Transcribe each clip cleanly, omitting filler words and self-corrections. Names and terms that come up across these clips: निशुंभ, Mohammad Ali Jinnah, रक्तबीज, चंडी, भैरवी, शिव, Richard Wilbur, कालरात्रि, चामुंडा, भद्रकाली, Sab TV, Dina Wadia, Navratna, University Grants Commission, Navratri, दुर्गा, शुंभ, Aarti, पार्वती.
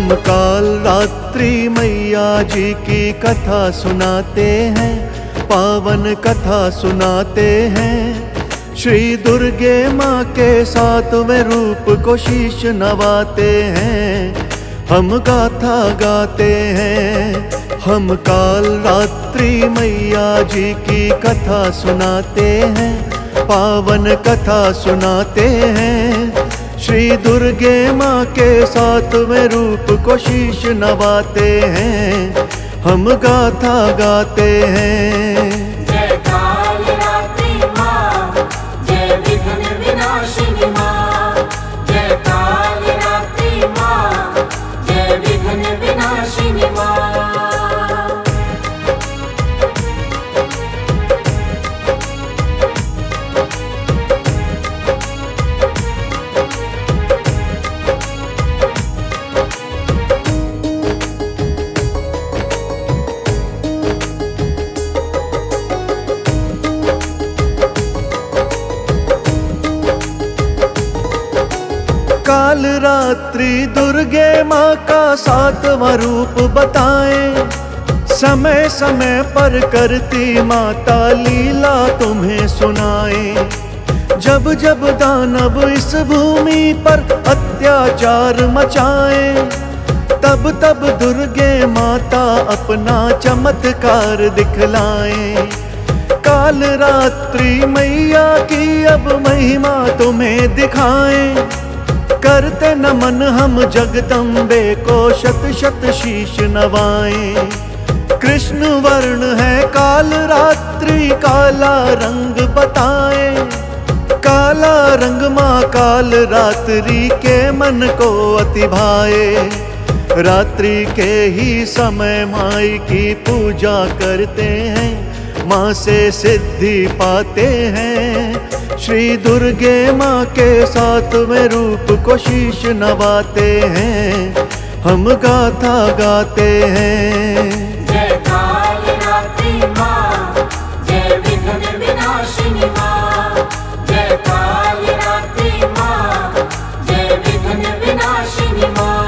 हम कालरात्रि मैया जी की कथा सुनाते हैं, पावन कथा सुनाते हैं। श्री दुर्गे माँ के सातवें रूप को शीश नवाते हैं, हम गाथा गाते हैं। हम कालरात्रि मैया जी की कथा सुनाते हैं, पावन कथा सुनाते हैं। श्री दुर्गे माँ के सातवें रूप को शीश नवाते हैं, हम गाथा गाते हैं। कालरात्रि दुर्गे माँ का सातवां रूप बताएं, समय समय पर करती माता लीला तुम्हें सुनाएं। जब जब दानव इस भूमि पर अत्याचार मचाएं, तब तब दुर्गे माता अपना चमत्कार दिखलाएं। कालरात्रि मैया की अब महिमा तुम्हें दिखाएं, करते नमन हम जगदम्बे को शत शत शीश नवाएं। कृष्ण वर्ण है कालरात्रि, काला रंग बताएं, काला रंग माँ कालरात्रि के मन को अति भाए। रात्रि के ही समय माई की पूजा करते हैं, माँ से सिद्धि पाते हैं। श्री दुर्गे माँ के सातवें रूप को शीश नवाते हैं, हम गाथा गाते हैं। जय कालरात्रि माँ, जय विघ्न विनाशिनी माँ, जय कालरात्रि माँ, जय विघ्न विनाशिनी माँ।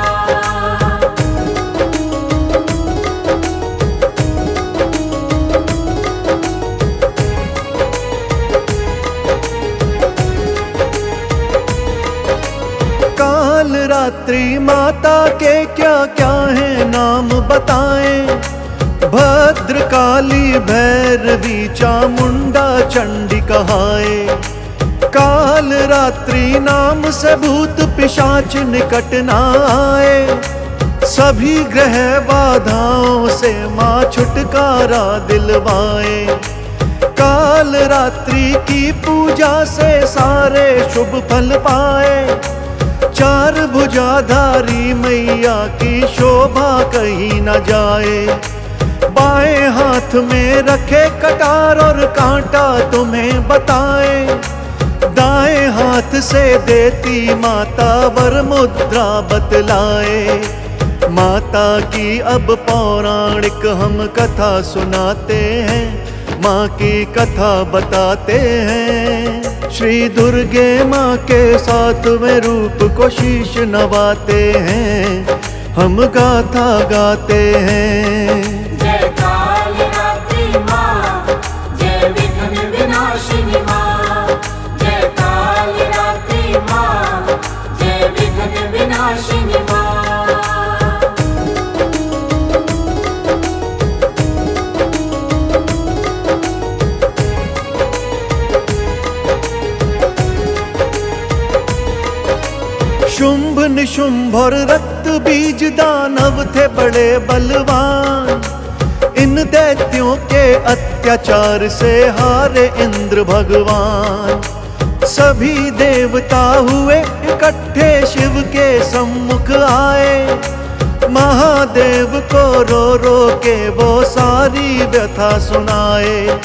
कालरात्रि माता के क्या क्या है नाम बताएं, भद्रकाली भैरवी चामुंडा चंडी कहाए। कालरात्रि नाम से भूत पिशाच निकट ना आए, सभी ग्रह बाधाओं से माँ छुटकारा दिलवाए। कालरात्रि की पूजा से सारे शुभ फल पाए, चार भुजाधारी मैया की शोभा कहीं न जाए। बाएं हाथ में रखे कटार और कांटा तुम्हें बताए, दाएं हाथ से देती माता वर मुद्रा बतलाए। माता की अब पौराणिक हम कथा सुनाते हैं, माँ की कथा बताते हैं। श्री दुर्गे माँ के सातवें रूप को शीश नवाते हैं, हम गाथा गाते हैं। जय कालरात्रि माँ, जय विघ्न विनाशिनी माँ, जय कालरात्रि माँ, जय विघ्न विनाशिनी माँ। शुंभ निशुंभ और रक्तबीज दानव थे बड़े बलवान, इन दैत्यों के अत्याचार से हारे इंद्र भगवान। सभी देवता हुए इकट्ठे शिव के सम्मुख आए, महादेव को रो रो के वो सारी व्यथा सुनाए।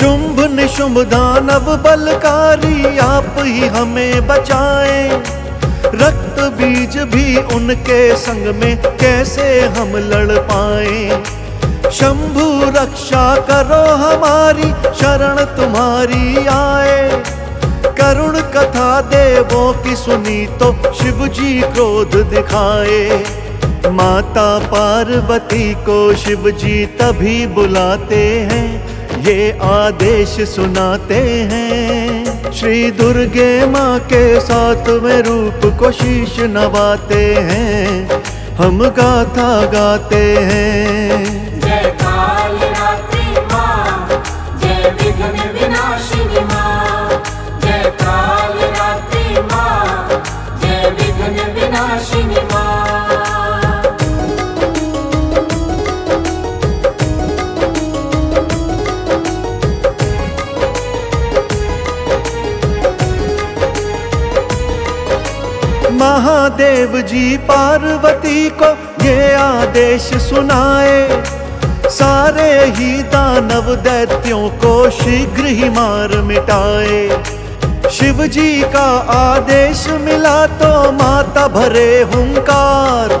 शुंभ निशुंभ दानव बलकारी आप ही हमें बचाएं, रक्तबीज भी उनके संग में कैसे हम लड़ पाए। शंभु रक्षा करो हमारी, शरण तुम्हारी आए। करुण कथा देवों की सुनी तो शिव जी क्रोध दिखाए। माता पार्वती को शिव जी तभी बुलाते हैं, ये आदेश सुनाते हैं। श्री दुर्गे माँ के साथ में रूप को शीश नवाते हैं, हम गाथा गाते हैं। महादेव जी पार्वती को ये आदेश सुनाए, सारे ही दानव दैत्यों को शीघ्र ही मार मिटाए। शिव जी का आदेश मिला तो माता भरे हुंकार,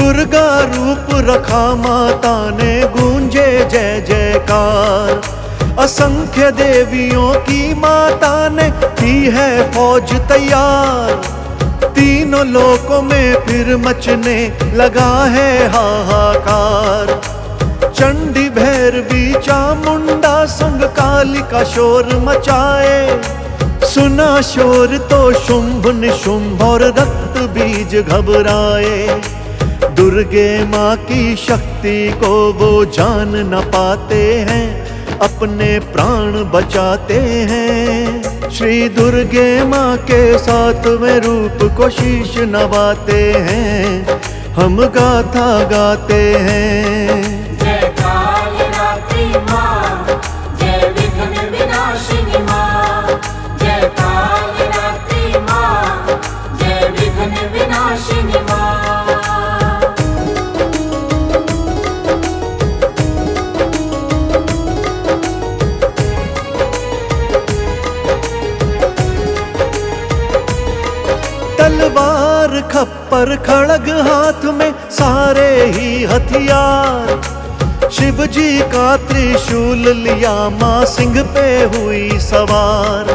दुर्गा रूप रखा माता ने गूंजे जय जयकार। असंख्य देवियों की माता ने की है फौज तैयार, तीनों लोकों में फिर मचने लगा है हाहाकार। चंडी भैरवी चामुंडा संग काली का शोर मचाए, सुना शोर तो शुंभ निशुंभ और रक्तबीज घबराए। दुर्गे माँ की शक्ति को वो जान न पाते हैं, अपने प्राण बचाते हैं। श्री दुर्गे माँ के साथ में रूप को शीश नवाते हैं, हम गाथा गाते हैं। जय कालरात्रि माँ, जय विघ्न विनाशिनी माँ, जय कालरात्रि माँ, जय विघ्न विनाशिनी माँ। तलवार खप्पर खड़ग हाथ में सारे ही हथियार, शिव जी का त्रिशूल लिया माँ सिंह पे हुई सवार।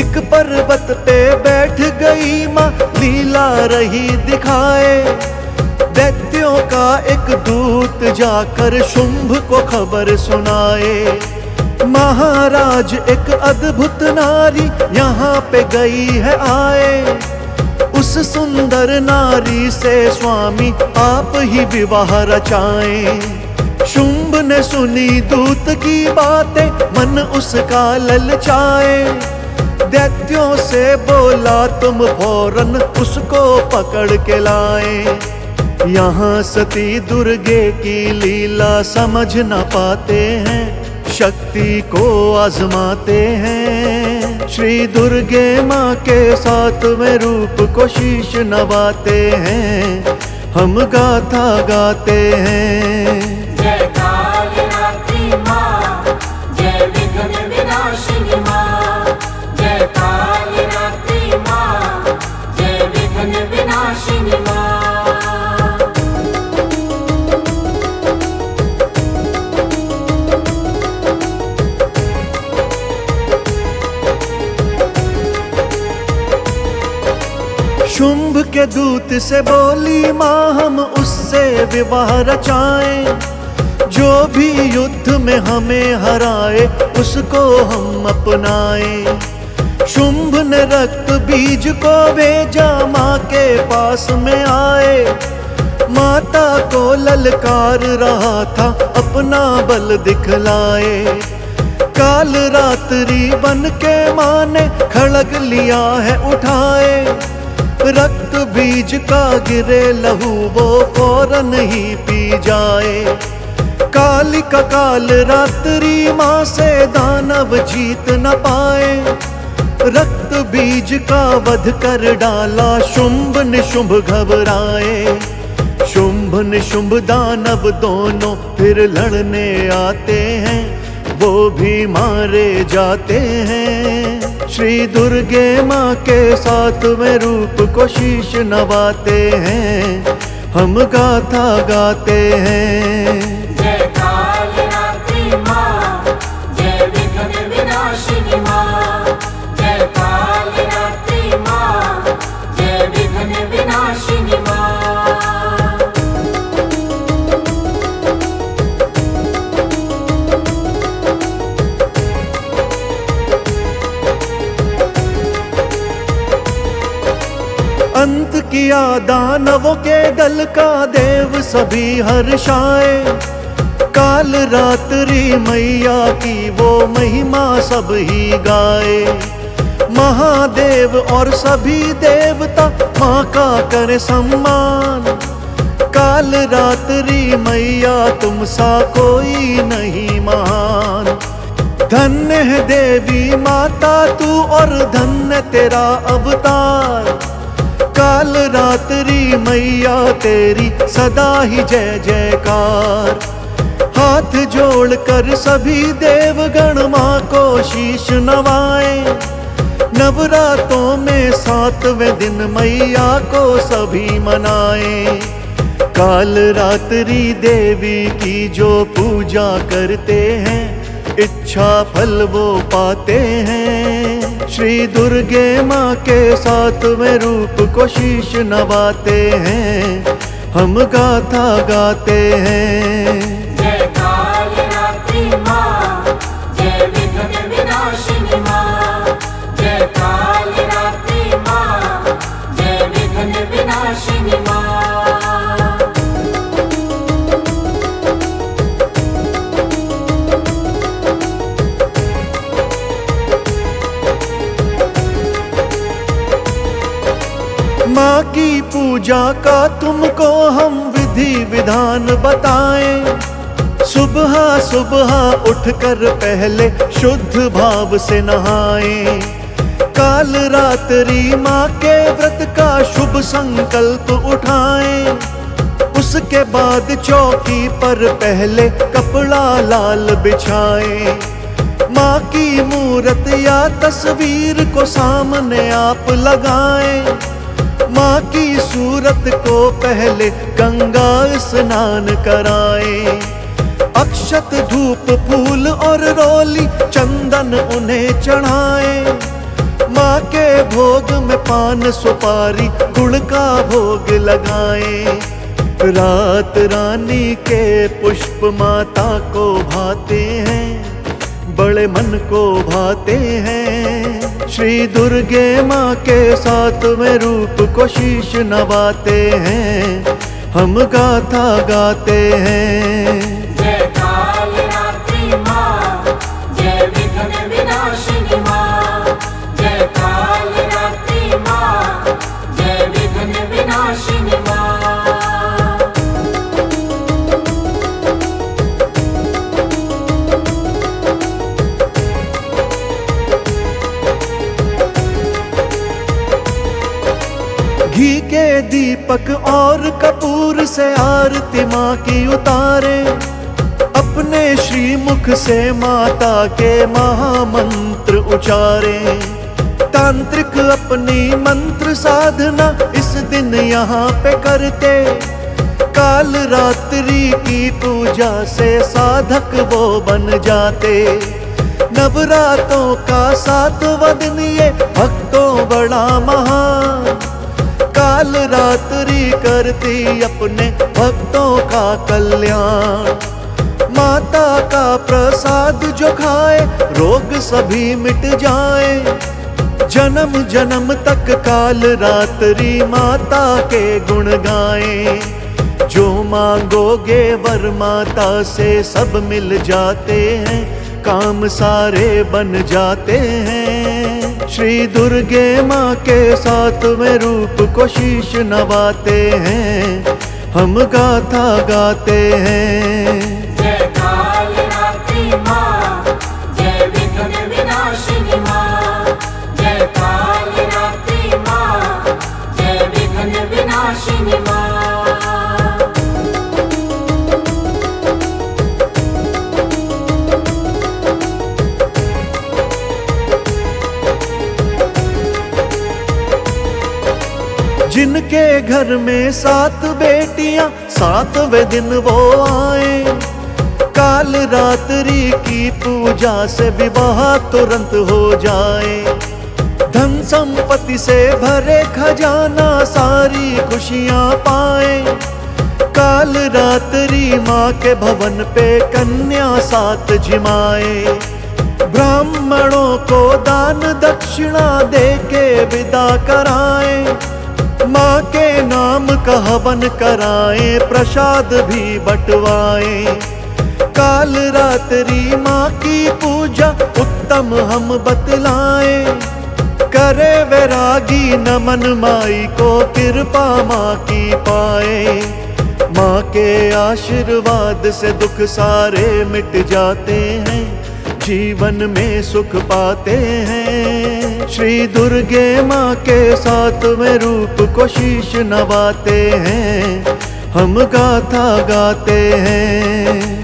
एक पर्वत पे बैठ गई माँ लीला रही दिखाए, दैत्यों का एक दूत जाकर शुंभ को खबर सुनाए। महाराज एक अद्भुत नारी यहाँ पे गई है आए, उस सुंदर नारी से स्वामी आप ही विवाह रचाए। शुंभ ने सुनी दूत की बातें, मन उसका ललचाए। दैत्यों से बोला तुम फौरन उसको पकड़ के लाए। यहाँ सती दुर्गे की लीला समझ न पाते हैं, शक्ति को आजमाते हैं। श्री दुर्गे माँ के साथ में रूप को शीश नवाते हैं, हम गाथा गाते हैं। जय कालरात्रि माँ, जय विघ्न विनाशिनी माँ, जय कालरात्रि माँ, जय विघ्न विनाशिनी माँ। शुंभ के दूत से बोली माँ हम उससे विवाह रचाए, जो भी युद्ध में हमें हराए उसको हम अपनाए। शुंभ ने रक्त बीज को भेजा माँ के पास में आए, माता को ललकार रहा था अपना बल दिखलाए। कालरात्रि बन के माँ ने खड़ग लिया है उठाए, रक्त बीज का गिरे लहू वो फौरन ही पी जाए। काली का कालरात्रि माँ से दानव जीत न पाए, रक्त बीज का वध कर डाला शुंभ निशुंभ घबराए। शुंभ निशुंभ दानव दोनों फिर लड़ने आते हैं, वो भी मारे जाते हैं। श्री दुर्गे माँ के साथ में रूप को शीश नवाते हैं, हम गाथा गाते हैं। जय कालरात्रि माँ, जय विघ्न विनाशिनी माँ, जय कालरात्रि माँ, जय विघ्न विनाशिनी माँ। किया दानवों के दल का देव सभी हर्षाए। काल रात्रि मैया की वो महिमा सब ही गाए। महादेव और सभी देवता माँ का करे सम्मान। काल रात्रि मैया तुम सा कोई नहीं महान। धन्य है देवी माता तू और धन्य तेरा अवतार। काल रात्रि मैया तेरी सदा ही जय जयकार। हाथ जोड़कर सभी देवगण माँ को शीश नवाएं। नवरात्रों में सातवें दिन मैया को सभी मनाएं। काल रात्रि देवी की जो पूजा करते हैं इच्छा फल वो पाते हैं। श्री दुर्गे माँ के सातवें रूप को शीश नवाते हैं। हम गाथा गाते हैं। जय काल रात्रि माँ, जय विघ्न विनाशिनी माँ। जय काल रात्रि माँ, जय विघ्न विनाशिनी माँ। माँ की पूजा का तुमको हम विधि विधान बताएं। सुबह सुबह उठकर पहले शुद्ध भाव से नहाएं। काल रात्रि माँ के व्रत का शुभ संकल्प उठाएं। उसके बाद चौकी पर पहले कपड़ा लाल बिछाएं। माँ की मूरत या तस्वीर को सामने आप लगाएं। माँ की सूरत को पहले गंगा स्नान कराएं। अक्षत धूप फूल और रोली चंदन उन्हें चढ़ाएं। माँ के भोग में पान सुपारी गुड़ का भोग लगाएं। रात रानी के पुष्प माता को भाते हैं, बड़े मन को भाते हैं। श्री दुर्गे माँ के सातवें रूप को शीश नवाते हैं। हम गाथा गाते हैं। जय काल रात्रि माँ, जय विघ्न विनाशिनी माँ। जय काल रात्रि माँ, जय विघ्न विनाशिनी माँ। घी के दीपक और कपूर से आरती माँ की उतारे। अपने श्री मुख से माता के महामंत्र उचारे। तांत्रिक अपनी मंत्र साधना इस दिन यहाँ पे करते। काल रात्रि की पूजा से साधक वो बन जाते। नवरात्रों का सातवां दिन ये भक्तों बड़ा महान। काल रात्रि करती अपने भक्तों का कल्याण। माता का प्रसाद जो खाए रोग सभी मिट जाए। जन्म जन्म तक काल रात्रि माता के गुण गाए। जो मांगोगे वर माता से सब मिल जाते हैं। काम सारे बन जाते हैं। श्री दुर्गे माँ के सातवें रूप को शीश नवाते हैं। हम गाथा गाते हैं। जय काल रात्रि माँ, जय विघ्न विनाशिनी माँ। जय काल रात्रि माँ, जय विघ्न विनाशिनी माँ। जिनके घर में 7 बेटियां सातवें दिन वो आए। काल रात्रि की पूजा से विवाह तुरंत हो जाए। धन संपत्ति से भरे खजाना सारी खुशियां पाए। काल रात्रि माँ के भवन पे कन्या सात जिमाए। ब्राह्मणों को दान दक्षिणा दे के विदा कराए। माँ के नाम का हवन कराएं, प्रसाद भी बटवाएं। काल रात्रि माँ की पूजा उत्तम हम बतलाएं। करे वैरागी नमन माई को, कृपा माँ की पाए। माँ के आशीर्वाद से दुख सारे मिट जाते हैं, जीवन में सुख पाते हैं। श्री दुर्गे माँ के साथ में रूप को शीश नवाते हैं, हम गाथा गाते हैं।